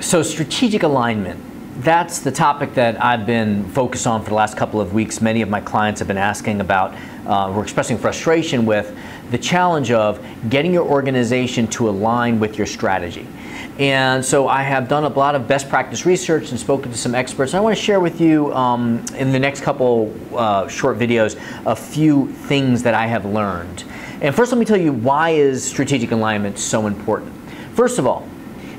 So strategic alignment, that's the topic that I've been focused on for the last couple of weeks. Many of my clients have been asking about, we're expressing frustration with the challenge of getting your organization to align with your strategy. And so I have done a lot of best practice research and spoken to some experts. I want to share with you in the next couple short videos a few things that I have learned. And first, let me tell you why is strategic alignment so important. First of all,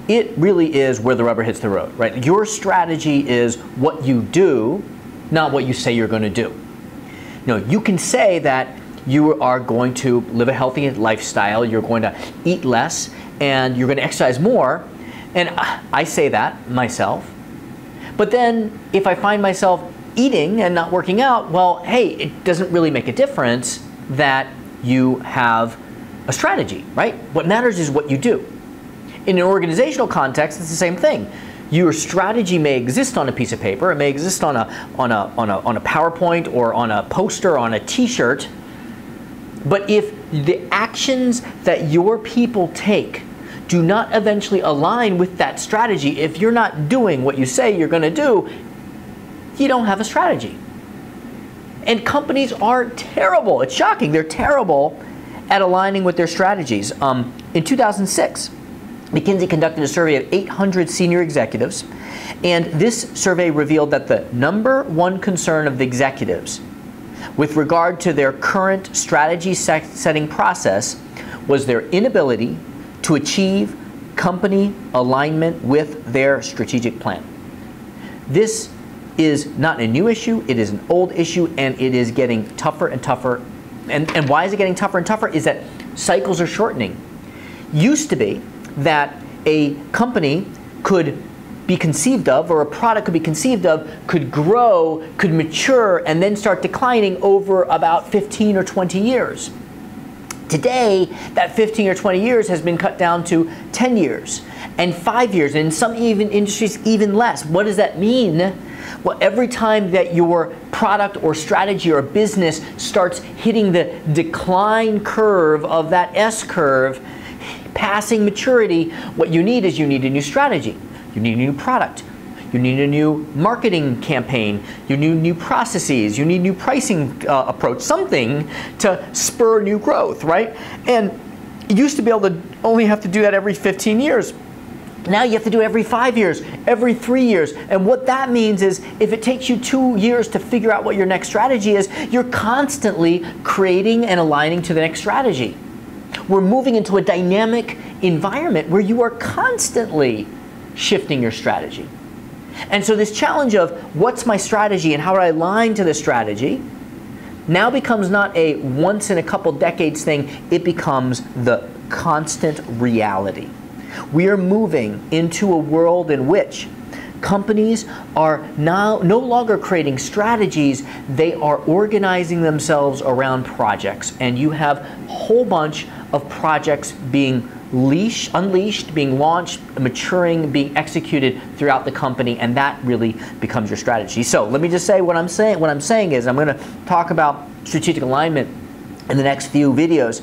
it really is where the rubber hits the road, right? Your strategy is what you do, not what you say you're going to do. You know, you can say that you are going to live a healthy lifestyle, you're going to eat less, and you're going to exercise more, and I say that myself. But then if I find myself eating and not working out, well, hey, it doesn't really make a difference that you have a strategy, right? What matters is what you do. In an organizational context, it's the same thing. Your strategy may exist on a piece of paper, it may exist on a PowerPoint or on a poster, on a t-shirt, but if the actions that your people take do not eventually align with that strategy, if you're not doing what you say you're going to do, you don't have a strategy. And companies are terrible, it's shocking, they're terrible at aligning with their strategies. In 2006, McKinsey conducted a survey of 800 senior executives, and this survey revealed that the #1 concern of the executives with regard to their current strategy setting process was their inability to achieve company alignment with their strategic plan. This is not a new issue, it is an old issue, and it is getting tougher and tougher. And why is it getting tougher and tougher? Is that cycles are shortening. Used to be that a company could be conceived of, or a product could be conceived of, could grow, could mature, and then start declining over about 15 or 20 years. Today, that 15 or 20 years has been cut down to 10 years and 5 years, and in some even industries even less. What does that mean? Well, every time that your product or strategy or business starts hitting the decline curve of that S curve, passing maturity, what you need is you need a new strategy. You need a new product, you need a new marketing campaign, you need new processes, you need new pricing approach, something to spur new growth, right? And you used to be able to only have to do that every 15 years. Now you have to do it every 5 years, every 3 years. And what that means is if it takes you 2 years to figure out what your next strategy is, you're constantly creating and aligning to the next strategy. We're moving into a dynamic environment where you are constantly shifting your strategy. And so this challenge of what's my strategy and how do I align to the strategy now becomes not a once in a couple decades thing, it becomes the constant reality. We are moving into a world in which companies are now no longer creating strategies, they are organizing themselves around projects, and you have a whole bunch of projects being unleashed, being launched, maturing, being executed throughout the company, and that really becomes your strategy. So let me just say what I'm saying is I'm going to talk about strategic alignment in the next few videos.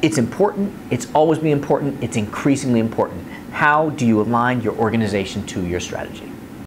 It's important, it's always been important, it's increasingly important. How do you align your organization to your strategy?